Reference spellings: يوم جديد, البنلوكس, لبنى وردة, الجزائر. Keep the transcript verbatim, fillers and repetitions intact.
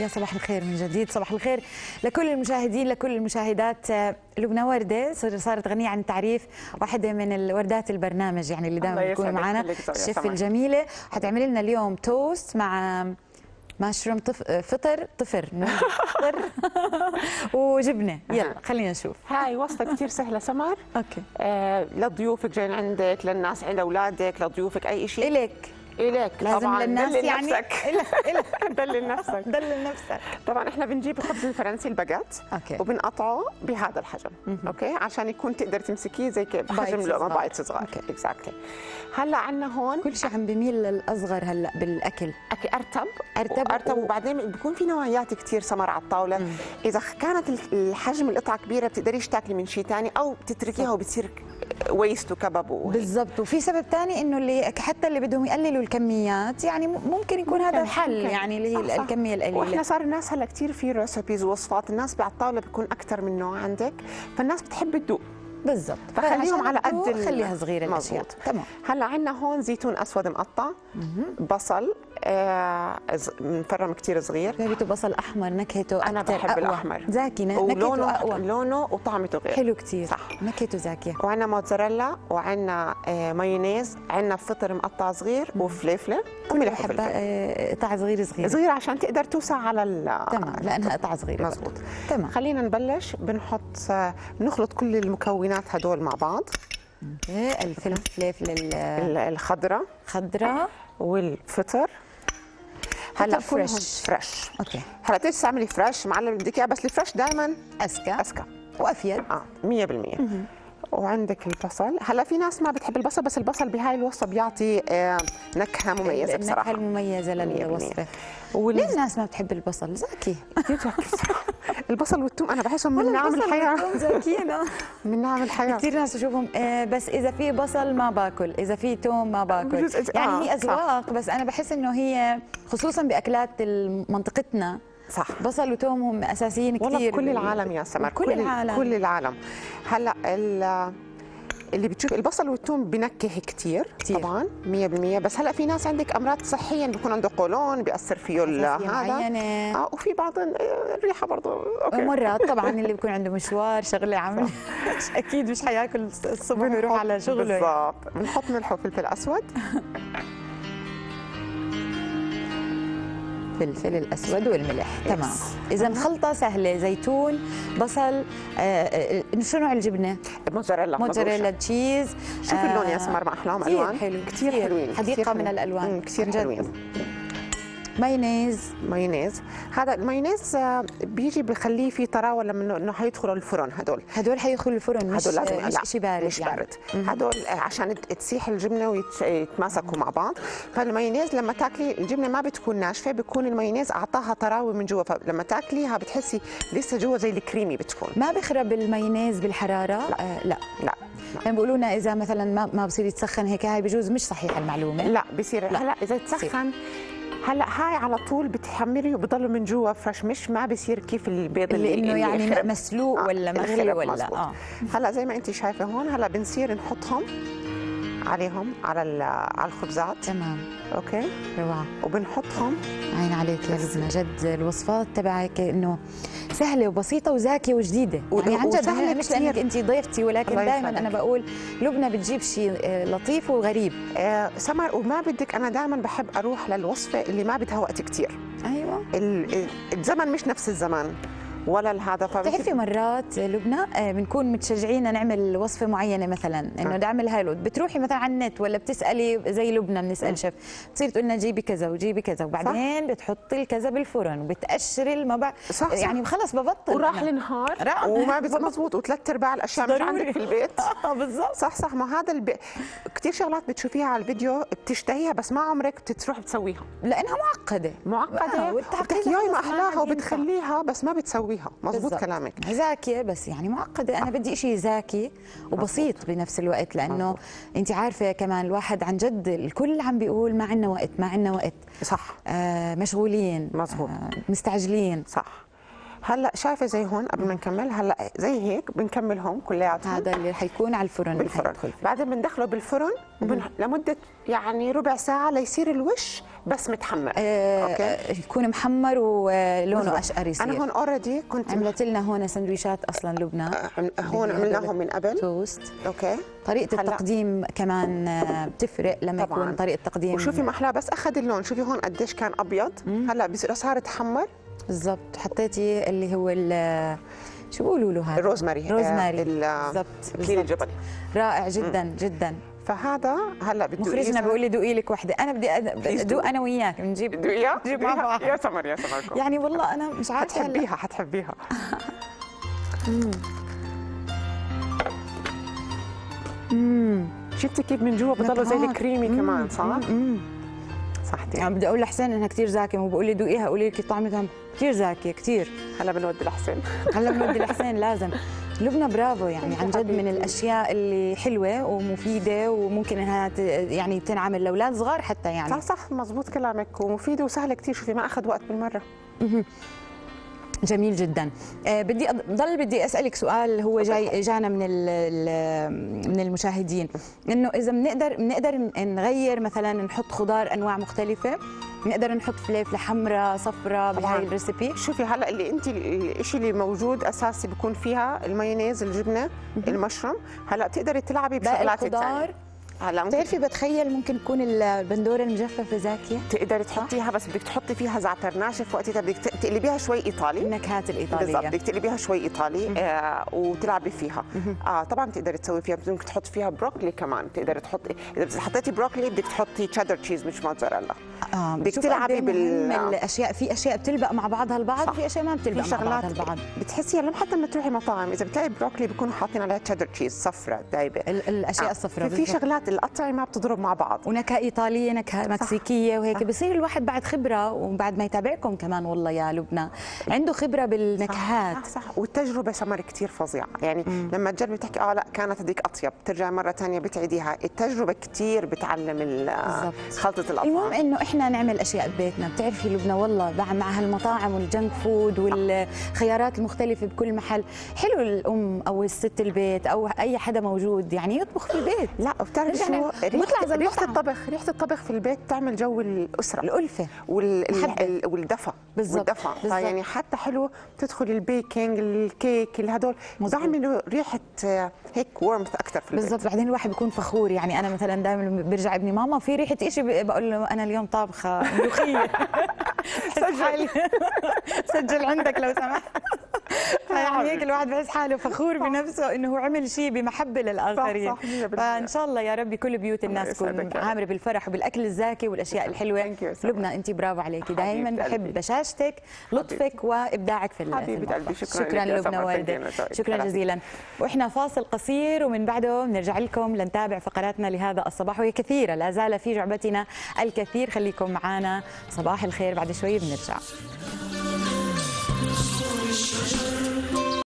يا صباح الخير من جديد، صباح الخير لكل المشاهدين لكل المشاهدات. لبنى وردة صارت غنية عن التعريف، واحدة من الوردات البرنامج يعني اللي دائما بتكون معنا، الشيف الجميلة. حتعملي لنا اليوم توست مع مشروم طف... فطر طفر فطر وجبنه. يلا خلينا نشوف. هاي وصفه كثير سهله سمر. اوكي آه، لضيوفك جايين عندك، للناس عند اولادك، لضيوفك اي شيء الك الك لازم طبعاً للناس يعني الك دلل نفسك دلل نفسك طبعا احنا بنجيب الخبز الفرنسي الباجات وبنقطعه بهذا الحجم اوكي عشان يكون تقدر تمسكيه زي كده بحجم لقمه بايت صغار. اكزاكتلي. هلا عندنا هون كل شيء عم بميل للاصغر هلا بالاكل، اكل ارتب ارتب ارتب وبعدين بيكون في نوعيات كثير سمر على الطاوله. مم. اذا كانت الحجم القطعه كبيره بتقدريش تاكلي من شيء ثاني او بتتركيها وبتصير ويست وكبب بالضبط. وفي سبب ثاني انه اللي حتى اللي بدهم يقللوا الكميات يعني ممكن يكون ممكن هذا الحل يعني اللي هي صح الكميه صح. القليله. واحنا صار الناس هلا كثير في ريسبيز ووصفات، الناس على الطاوله بيكون اكثر من نوع عندك، فالناس بتحب تدوق بالضبط، فخليهم على قد خليها صغيره الاشياء. تمام. هلا عندنا هون زيتون اسود مقطع، بصل آه مفرم كثير صغير، جابته بصل احمر نكهته انا بحب أقوى. الاحمر زاكي نكهته اقوى، لونه وطعمته غير حلو كثير صح، نكهته زاكيه. وعندنا موتزاريلا وعندنا آه مايونيز، عندنا فطر مقطع صغير وفليفله وملح وفلفل. آه قطع صغير صغير صغير عشان تقدر توسع على تمام لانها قطع صغيره. مضبوط. تمام. خلينا نبلش. بنحط آه بنخلط كل المكونات هدول مع بعض. اوكي. الفلفل الخضراء خضراء والفطر هلا فريش فريش. اوكي. هلا بدك تعملي فريش معلم بدك اياه، بس الفريش دائما اذكى اذكى وافيد اه مية بالمية. وعندك البصل. هلا في ناس ما بتحب البصل، بس البصل بهاي الوصفه بيعطي آه نكهه مميزه بصراحه، النكهه المميزه للوصفه. وليه الناس ما بتحب البصل؟ زاكي البصل والثوم انا بحسهم من نعم الحياه من نعم الحياه كثير ناس بشوفهم آه بس اذا في بصل ما باكل، اذا في ثوم ما باكل، يعني آه هي اذواق، بس انا بحس انه هي خصوصا باكلات منطقتنا صح بصل وثوم هم اساسيين كثير والله بكل العالم يا سمر، كل العالم كل العالم. هلا اللي بتشوف البصل والثوم بنكه كثير طبعا مية بالمية، بس هلا في ناس عندك امراض صحيه بيكون عنده قولون بياثر فيه هذا اه وفي بعض الريحه برضه اوكي مرات طبعا اللي بيكون عنده مشوار شغله عامله اكيد مش حياكل الصبح ويروح على شغله بالضبط. بنحط ملح وفلفل اسود الفلفل الاسود والملح. تمام. اذا خلطه سهله، زيتون بصل آه، شو نوع الجبنه؟ موتزاريلا موتزاريلا تشيز. شوف آه اللون يا سمر مع احلام الوان حلو. كثير حلوين حديقه من الالوان كثير حلوين. مايونيز مايونيز هذا المايونيز بيجي بخليه في طراوه لما انه حيدخلوا الفرن هدول هدول حيدخلوا الفرن مش شيء بارد مش يعني. بارد هدول عشان تسيح الجبنه ويتماسكوا مع بعض. فالمايونيز لما تاكلي الجبنه ما بتكون ناشفه، بيكون المايونيز اعطاها طراوه من جوا، فلما تاكليها بتحسي لسه جوا زي الكريمي بتكون. ما بخرب المايونيز بالحراره؟ لا آه لا, لا. يعني بيقولوا لنا اذا مثلا ما ما بصير يتسخن هيك، هاي بجوز مش صحيحه المعلومه. لا بصير هلا اذا تسخن هلا هاي على طول بتحمري وبضلوا من جوا فرش، مش ما بصير كيف البيض اللي, اللي انه يعني الخرب. مسلوق ولا مغلي ولا مزبوط. اه هلا زي ما انت شايفه هون هلا بنصير نحطهم عليهم على على الخبزات. تمام. اوكي روعه. وبنحطهم عين عليك يا لبنى، جد الوصفات تبعك انه سهله وبسيطه وزاكيه وجديده يعني عن جد. مش لانك انت ضيفتي ولكن دائما انا بقول لبنى بتجيب شيء لطيف وغريب آه سمر. وما بدك انا دائما بحب اروح للوصفه اللي ما بدها وقت كثير. ايوه الزمن مش نفس الزمان ولا هذا. بتعرفي مرات لبنى بنكون متشجعين نعمل وصفه معينه مثلا انه بدي اعمل هاي، بتروحي مثلا على النت ولا بتسالي زي لبنى بنسال شيف بتصير تقول لنا جيبي كذا وجيبي كذا وبعدين صح. بتحطي الكذا بالفرن وبتقشري المبع صح صح. يعني خلص ببطل وراح النهار وما بيصير مضبوط وثلاث ارباع الاشياء مش عندك في البيت اه بالضبط صح صح. ما هذا الب... كثير شغلات بتشوفيها على الفيديو بتشتهيها بس ما عمرك بتروح بتسويها لانها معقده معقده وبتحكي ياي ما احلاها وبتخليها بس ما بتسويها. مظبوط كلامك. زاكيه بس يعني معقده، انا بدي شيء زاكي وبسيط مزبوط. بنفس الوقت لانه انت عارفه كمان الواحد عن جد الكل عم بيقول ما عندنا وقت ما عندنا وقت صح آه مشغولين مظبوط آه مستعجلين صح. هلا شايفه زي هون قبل ما نكمل، هلا زي هيك بنكملهم كلياتهم. هذا اللي حيكون على الفرن، بالفرن بعدين بندخله بالفرن وبن... لمده يعني ربع ساعه ليصير الوش بس متحمر. آه اوكي، يكون محمر ولونه اشقر يصير. انا هون اوريدي كنت عملت لنا هون سندويشات اصلا لبنى، آه هون عملناهم من قبل توست. اوكي، طريقه هلأ. التقديم كمان بتفرق لما طبعاً. يكون طريقه التقديم. وشوفي ما احلى، بس اخذ اللون، شوفي هون قديش كان ابيض، مم. هلا صار تحمر بالضبط. حطيتي اللي هو شو بيقولوا له هذا؟ الروزماري. الروزماري بالضبط، كليل الجبل. رائع جدا مم. جدا. فهذا هلا بده مخرجنا بيقول لي دوقي لك وحده، انا بدي ادوق انا وياك، بنجيب بنجيب مع بعض. يا سمر يا سمر يعني والله انا مش عارفه. حتحبيها حتحبيها. امم شفتي كيف من جوا بضلوا زي الكريمي كمان، صح؟ امم صحتي. عم بدي اقول لحسين انها كثير زاكيه، وبقول لي دوقيها قولي لي طعمتها كثير زاكيه كثير. هلا بنودي لحسين. هلا بنودي لحسين لازم. لبنى برافو، يعني عن جد من الاشياء اللي حلوه ومفيده وممكن انها يعني تنعمل لاولاد صغار حتى يعني. صح صح مضبوط كلامك، ومفيده وسهله كثير. شوفي ما اخذ وقت بالمره. جميل جدا. أه بدي ضل بدي اسالك سؤال هو جاي جانا من ال ال من المشاهدين، انه اذا بنقدر بنقدر نغير مثلا نحط خضار انواع مختلفه، بنقدر نحط فليفله حمراء صفراء بهاي الريسبي. شوفي هلا اللي انت الشيء اللي موجود اساسي بيكون فيها المايونيز، الجبنه، المشروم. هلا بتقدري تلعبي بشغلات الخضار. هلا بتعرفي بتخيل ممكن يكون البندوره المجففه زاكيه، تقدري تحطيها، بس بدك تحطي فيها زعتر ناشف وقتها، بدك تقلبيها شوي ايطالي، النكهات الايطاليه بالضبط، بدك تقلبيها شوي ايطالي آه وتلعبي فيها. اه طبعا تقدري تسوي فيها، ممكن تحطي فيها بروكلي كمان، تقدري تحطي، اذا حطيتي بروكلي بدك تحطي تشادر تشيز مش موتزاريلا. اه بدك تلعبي بالاشياء، في اشياء بتلبق مع بعضها البعض، في اشياء ما بتلبق مع بعضها البعض. بتحسي لما حتى لما تروحي مطاعم اذا بتلاقي بروكلي بيكونوا حاطين عليها تشادر تشيز صفراء دايبه، الاشياء الصفراء، في شغلات القطع ما بتضرب مع بعض، ونكهه ايطاليه نكهه مكسيكيه وهيك. بصير الواحد بعد خبره، وبعد ما يتابعكم كمان والله يا لبنى عنده خبره بالنكهات. صح صح, صح. والتجربه سمر كثير فظيعه يعني. مم. لما تجربي تحكي اه لا كانت هذيك اطيب، بترجع مره ثانيه بتعيديها. التجربه كثير بتعلم خلطه الاطعمه. المهم انه احنا نعمل اشياء ببيتنا. بتعرفي لبنى والله مع هالمطاعم والجنك فود والخيارات المختلفه بكل محل، حلو الام او الست البيت او اي حدا موجود يعني يطبخ في البيت. لا بتعرفي شو ريحة, ريحة الطبخ، ريحة الطبخ في البيت تعمل جو الأسرة، الألفة والدفى والدفى يعني. حتى حلو تدخل البيكنج، الكيك، هدول بعملوا ريحة هيك وورمث أكثر في البيت. بالضبط، بعدين الواحد بيكون فخور يعني. أنا مثلا دائما برجع ابني ماما في ريحة شيء، بقول له أنا اليوم طابخة ملوخية. سجل سجل عندك لو سمحت. يعني هيك الواحد بحس حاله فخور بنفسه انه هو عمل شيء بمحبه للاخرين. فان شاء الله يا ربي كل بيوت الناس تكون عامره بالفرح وبالاكل الزاكي والاشياء الحلوه. لبنى انت برافو عليكي، دائما بحب بشاشتك، لطفك وابداعك في المطبخ. شكرا لبنى وردة، شكرا جزيلا. واحنا فاصل قصير ومن بعده بنرجع لكم لنتابع فقراتنا لهذا الصباح، وهي كثيره لا زال في جعبتنا الكثير. خليكم معنا، صباح الخير، بعد شوي بنرجع.